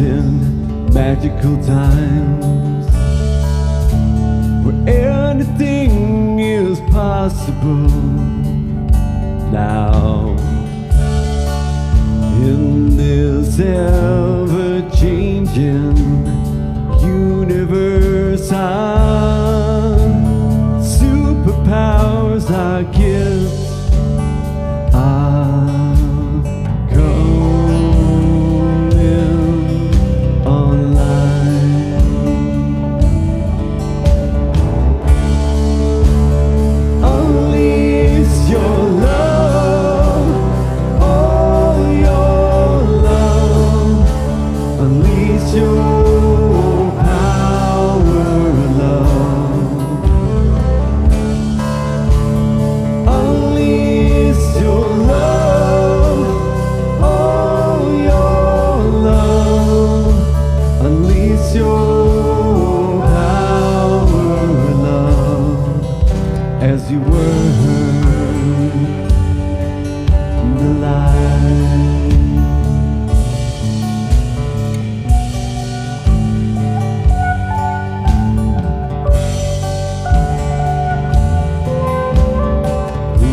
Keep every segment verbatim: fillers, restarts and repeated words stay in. in magical times where anything is possible now. In this ever-changing universe, our superpowers are gifts. As you were in the light, ooh,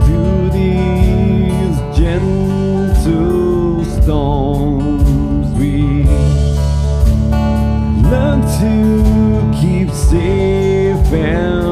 through these gentle storms we learn to keep safe and